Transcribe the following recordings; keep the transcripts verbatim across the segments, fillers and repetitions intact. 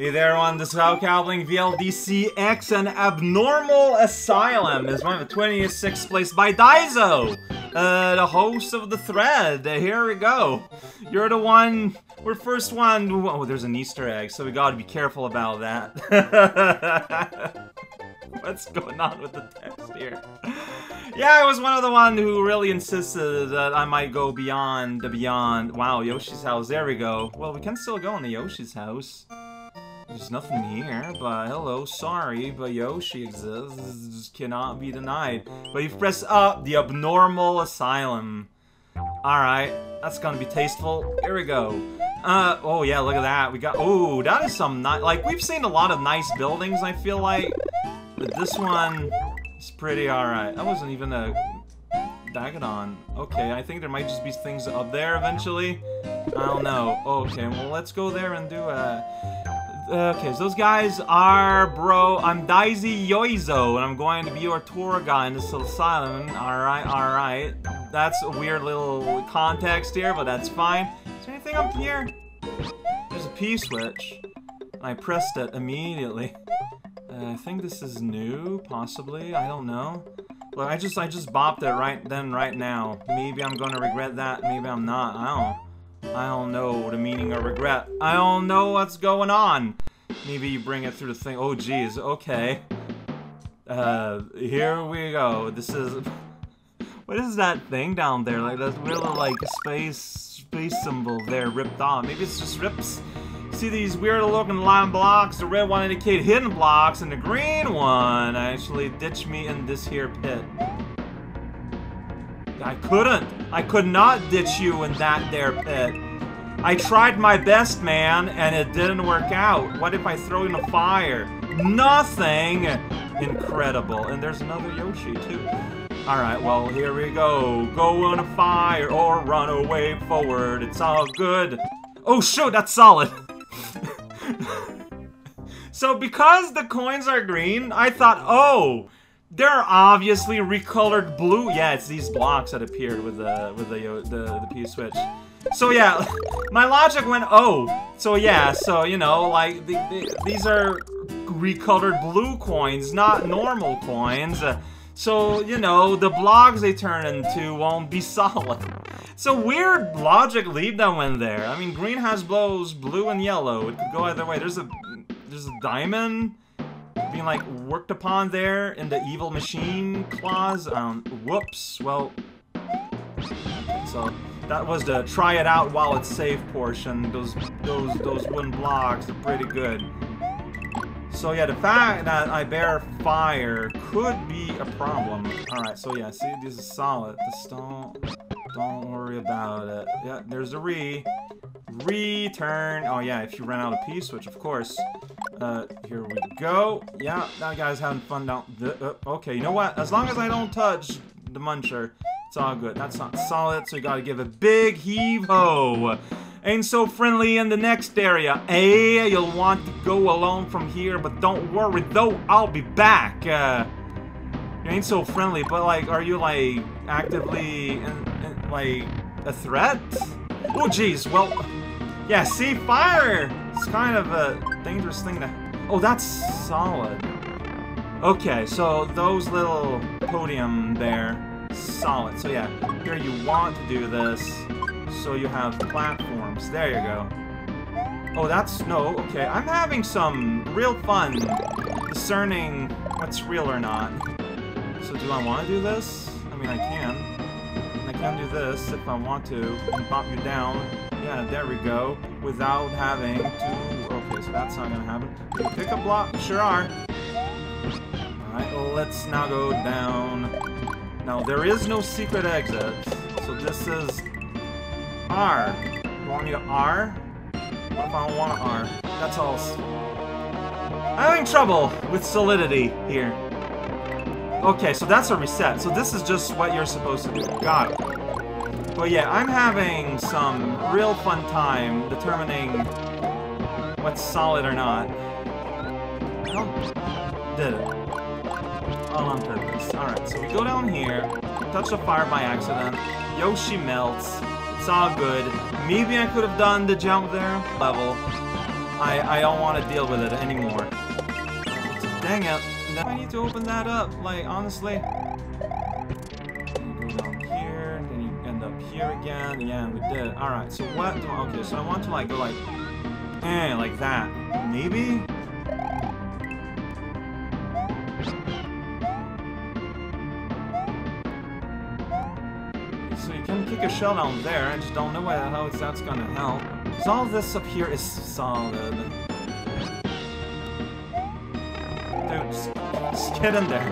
Hey there, everyone, this is raocow playing V L D C X and Abnormal Asylum is one of the twenty-sixth place by Daizo, uh, the host of the thread. Uh, here we go. You're the one, we're first one. Oh, there's an Easter egg, so we gotta be careful about that. What's going on with the text here? Yeah, I was one of the one who really insisted that I might go beyond the beyond. Wow, Yoshi's house, there we go. Well, we can still go into Yoshi's house. There's nothing here, but hello, sorry, but Yoshi exists, cannot be denied. But you've pressed up the Abnormal Asylum. Alright, that's gonna be tasteful. Here we go. Uh, oh yeah, look at that. We got, oh, that is some nice, like, we've seen a lot of nice buildings, I feel like. But this one is pretty alright. That wasn't even a Dagadon. Okay, I think there might just be things up there eventually. I don't know. Okay, well, let's go there and do a... Okay, so those guys are, bro, I'm Daizy Yoizo, and I'm going to be your tour guide in this asylum. Alright, alright. That's a weird little context here, but that's fine. Is there anything up here? There's a P switch. I pressed it immediately. Uh, I think this is new, possibly. I don't know. Look, I just, I just bopped it right then, right now. Maybe I'm gonna regret that. Maybe I'm not. I don't. I don't know the meaning of regret. I don't know what's going on. Maybe you bring it through the thing. Oh, geez. Okay. Uh, here we go. This is. What is that thing down there? Like that weird little like space space symbol there ripped off. Maybe it's just rips. See these weird looking line blocks, the red one indicate hidden blocks, and the green one actually ditched me in this here pit. I couldn't. I could not ditch you in that there pit. I tried my best, man, and it didn't work out. What if I throw in a fire? Nothing! Incredible. And there's another Yoshi, too. Alright, well, here we go. Go on a fire or run away forward. It's all good. Oh, shoot, that's solid. So because the coins are green, I thought, oh, they're obviously recolored blue. Yeah, it's these blocks that appeared with the with the the, the P switch. So yeah, my logic went, oh, so yeah, so you know, like the, the, these are recolored blue coins, not normal coins. So you know, the blocks they turn into won't be solid. So weird logic lead that went there. I mean, green has blows, blue and yellow. It could go either way. There's a there's a diamond being like worked upon there in the evil machine claws. Um, whoops. Well, so that was the try it out while it's safe portion. Those those those wooden blocks are pretty good. So yeah, the fact that I bear fire could be a problem. All right. So yeah, see, this is solid. The stone. Don't worry about it. Yeah, there's a re. Return. Oh, yeah, if you run out of P switch, of course. Uh, here we go. Yeah, that guy's having fun down. Uh, okay, you know what? As long as I don't touch the muncher, it's all good. That's not solid, so you gotta give a big heave-ho. Ain't so friendly in the next area. Hey, you'll want to go alone from here, but don't worry, though. I'll be back. Uh, you ain't so friendly, but, like, are you, like, actively... in like a threat? Oh geez, well, yeah, see, fire, it's kind of a dangerous thing to, oh, that's solid. Okay, so those little podium there, solid. So yeah, here you want to do this, so you have platforms, there you go. Oh, that's, no, okay, I'm having some real fun discerning what's real or not. So do I want to do this? I mean, I can. I can do this if I want to, and pop you down. Yeah, there we go. Without having to... Okay, so that's not gonna happen. Pick a block. Sure are. Alright, well, let's now go down. Now, there is no secret exit. So this is... R. You want me to R? What if I want to R? That's all. I'm having trouble with solidity here. Okay, so that's a reset. So this is just what you're supposed to do. Got it. But yeah, I'm having some real fun time determining what's solid or not. Oh, did it. All on purpose. Alright, so we go down here, touch the fire by accident, Yoshi melts, it's all good. Maybe I could have done the jump there, level. I, I don't want to deal with it anymore. Dang it. Now I need to open that up, like, honestly. You go down here, and then you end up here again. Yeah, we did. Alright, so what do I, okay, so I want to, like, go, like, eh, like that. Maybe? So you can kick a shell down there, I just don't know how that's gonna help. So all this up here is solid. Dude, just, just get in there.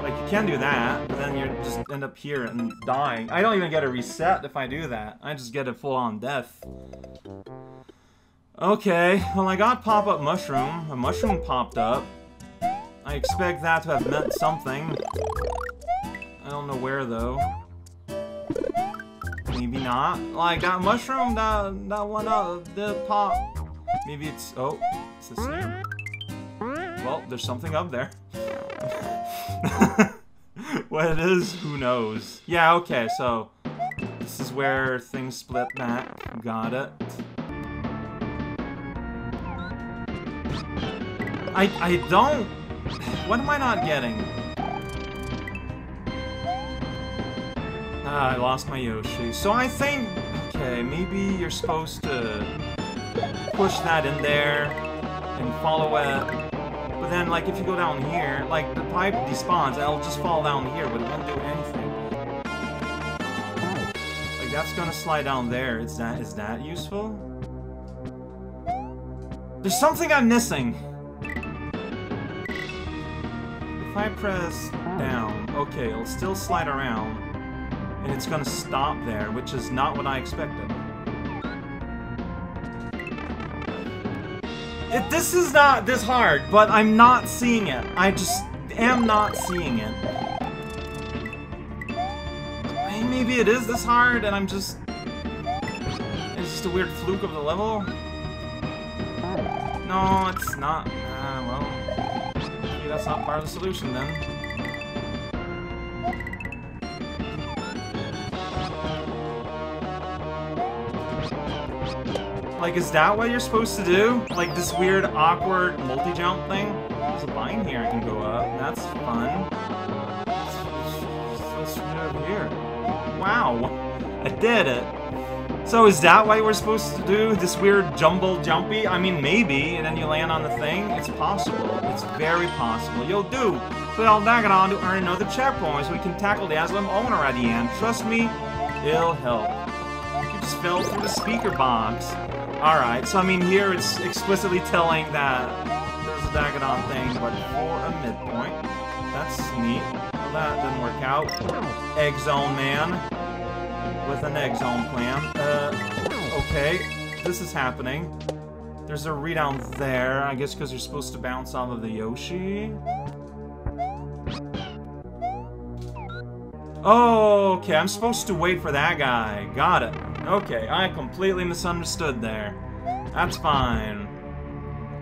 Like, you can do that, but then you just end up here and dying. I don't even get a reset if I do that. I just get a full-on death. Okay, well I got pop-up mushroom. A mushroom popped up. I expect that to have meant something. I don't know where though. Maybe not. Like that mushroom that that one up did pop. Maybe it's oh, it's the same. Well, there's something up there. What it is, who knows? Yeah, okay, so this is where things split back. Got it. I, I don't... What am I not getting? Ah, I lost my Yoshi. So I think... Okay, maybe you're supposed to push that in there and follow it. But then, like, if you go down here, like, the pipe despawns, it'll just fall down here, but it won't do anything. Like, that's gonna slide down there. Is that, is that useful? There's something I'm missing! If I press down, okay, it'll still slide around, and it's gonna stop there, which is not what I expected. It, this is not this hard, but I'm not seeing it. I just am not seeing it. I mean, maybe it is this hard, and I'm just... It's just a weird fluke of the level. No, it's not. Uh, well... That's not part of the solution, then. Like, is that what you're supposed to do? Like, this weird, awkward multi-jump thing? There's a vine here I can go up. That's fun. Let's do it over here. Wow! I did it! So is that what we're supposed to do? This weird jumble jumpy? I mean, maybe, and then you land on the thing? It's possible. It's very possible. You'll do. So I'll knock it on to earn another checkpoint so we can tackle the Asylum owner at the end. Trust me, it'll help. You just fell through the speaker box. Alright, so I mean here it's explicitly telling that there's a Dagadon thing, but for a midpoint. That's neat. Well, that didn't work out. Egg zone man. With an egg zone plan. Uh, okay. This is happening. There's a redown there, I guess because you're supposed to bounce off of the Yoshi. Oh, okay, I'm supposed to wait for that guy. Got it. Okay, I completely misunderstood there. That's fine.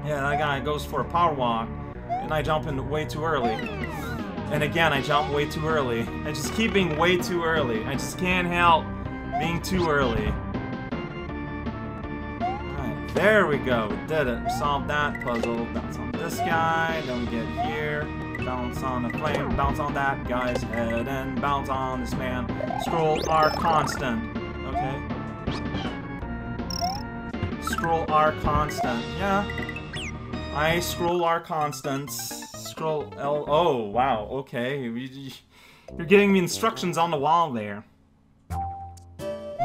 Yeah, that guy goes for a power walk, and I jump in way too early. And again, I jump way too early. I just keep being way too early. I just can't help being too early. There we go, we did it. We solved that puzzle. Bounce on this guy, then we get here. Bounce on the flame, bounce on that guy's head, and bounce on this man. Scroll R constant. Okay. Scroll R constant. Yeah. I scroll R constants. Scroll L. Oh, wow. Okay. You're getting me instructions on the wall there.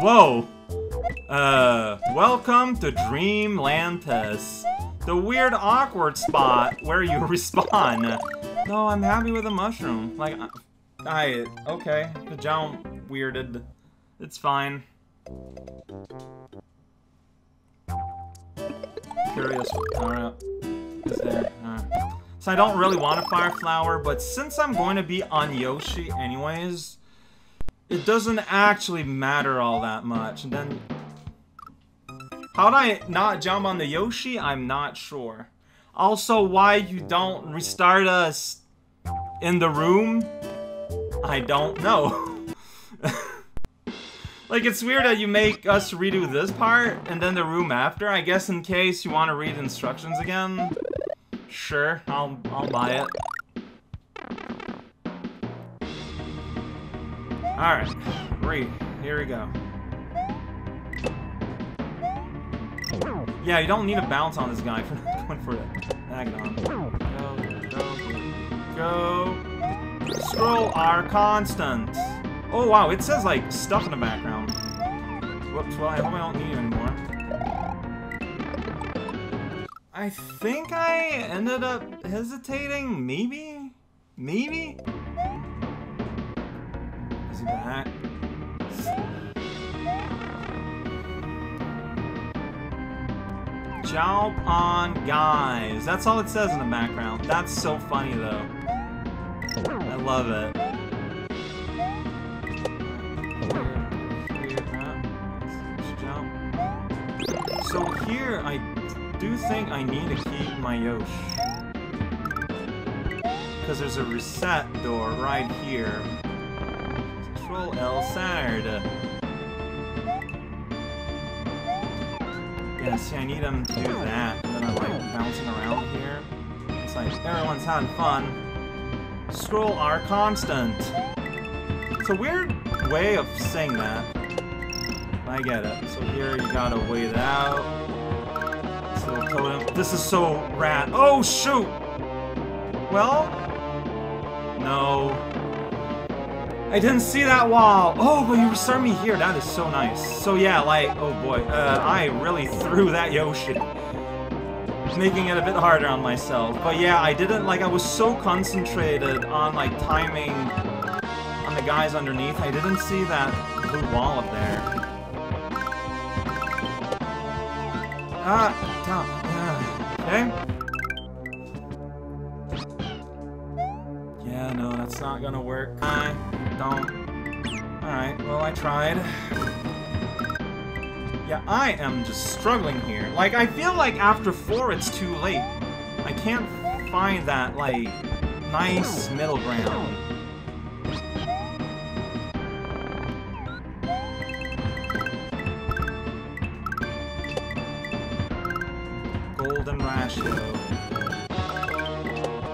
Whoa! Uh, welcome to Dreamlantis, the weird awkward spot where you respawn. No, I'm happy with a mushroom. Like, I, okay, the jump weirded. It's fine. Curious, alright, is there, alright. So I don't really want a fire flower, but since I'm going to be on Yoshi anyways, it doesn't actually matter all that much. And then, how'd I not jump on the Yoshi? I'm not sure. Also, why you don't restart us in the room? I don't know. Like, it's weird that you make us redo this part, and then the room after, I guess in case you want to read instructions again. Sure, I'll, I'll buy it. Alright, read. Here we go. Yeah, you don't need to bounce on this guy for not going for it. Agnon. Go, go, go. Scroll are constant. Oh wow, it says like stuff in the background. Whoops, well I hope I don't need you anymore. I think I ended up hesitating, maybe? Maybe? Is he back? Jump on guys. That's all it says in the background. That's so funny though. I love it. So here, I do think I need to keep my Yoshi. Because there's a reset door right here. Control L Sard. Yeah, see, I need him to do that. And then I'm like bouncing around here. It's like, everyone's having fun. Scroll R constant. It's a weird way of saying that. I get it. So here you gotta wait it out. This little totem. This is so rad. Oh shoot! Well, no. I didn't see that wall. Oh, but you reserved me here. That is so nice. So yeah, like, oh boy, uh, I really threw that Yoshi, making it a bit harder on myself. But yeah, I didn't like. I was so concentrated on like timing on the guys underneath. I didn't see that blue wall up there. Ah, top. Yeah. Okay. Yeah, no, that's not gonna work. I don't. Alright, well, I tried. Yeah, I am just struggling here. Like, I feel like after four, it's too late. I can't find that, like, nice middle ground.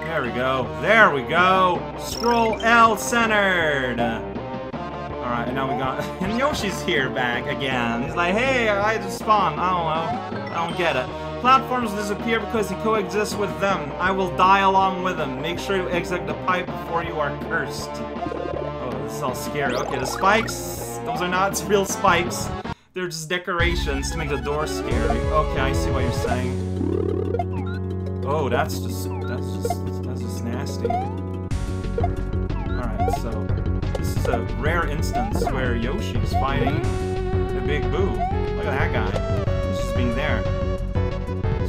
There we go. There we go. Scroll L centered. Alright, now we got. And Yoshi's here back again. He's like, hey, I just spawned. I don't know. I don't get it. Platforms disappear because you coexist with them. I will die along with them. Make sure you exit the pipe before you are cursed. Oh, this is all scary. Okay, the spikes. Those are not real spikes. They're just decorations to make the door scary. Okay, I see what you're saying. Oh, that's just, that's just, that's just nasty. Alright, so, this is a rare instance where Yoshi's fighting the big boo. Look at that guy. He's just being there.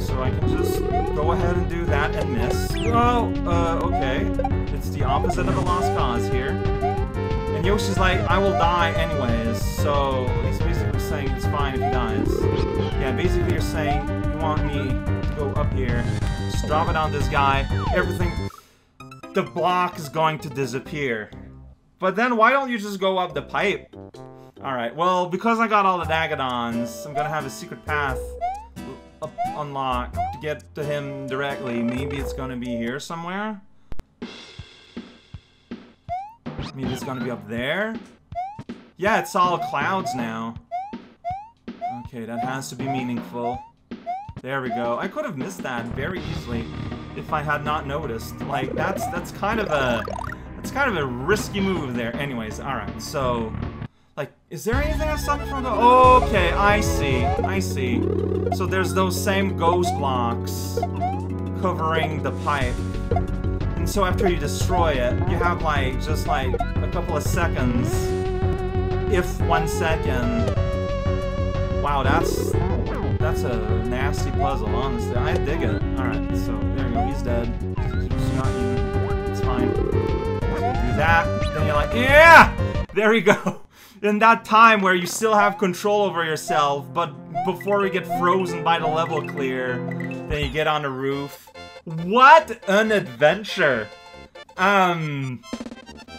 So I can just go ahead and do that and miss. Oh, uh, okay. It's the opposite of a lost cause here. And Yoshi's like, I will die anyways, so he's basically saying it's fine if he dies. Yeah, basically you're saying you want me to go up here. Drop it on this guy, everything, the block is going to disappear. But then why don't you just go up the pipe? Alright, well, because I got all the Dagadons, I'm gonna have a secret path up, unlocked to get to him directly. Maybe it's gonna be here somewhere? Maybe it's gonna be up there? Yeah, it's all clouds now. Okay, that has to be meaningful. There we go. I could have missed that very easily if I had not noticed. Like, that's that's kind of a that's kind of a risky move there. Anyways, alright, so like, is there anything I saw from the okay, I see. I see. So there's those same ghost blocks covering the pipe. And so after you destroy it, you have like just like a couple of seconds. If one second. Wow, that's That's a nasty puzzle, honestly. I dig it. Alright, so there you go. He's dead. It's not you. It's fine. Do that. Then you're like, yeah! There you go. In that time where you still have control over yourself, but before we get frozen by the level clear, then you get on the roof. What an adventure! Um...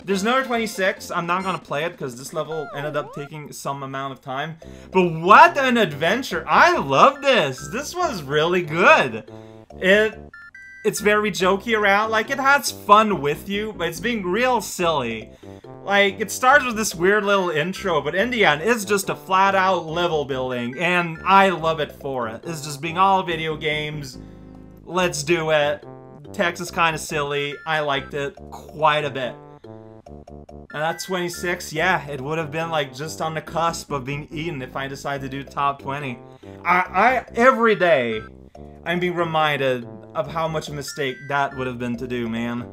There's another twenty-six. I'm not gonna play it because this level ended up taking some amount of time. But what an adventure! I love this! This was really good! It... It's very jokey around, like, it has fun with you, but it's being real silly. Like, it starts with this weird little intro, but in the end, it's just a flat-out level building, and I love it for it. It's just being all video games, let's do it. Text is kind of silly, I liked it quite a bit. And at twenty-six, yeah, it would have been, like, just on the cusp of being eaten if I decided to do top twenty. I, I, every day, I'm being reminded of how much of a mistake that would have been to do, man.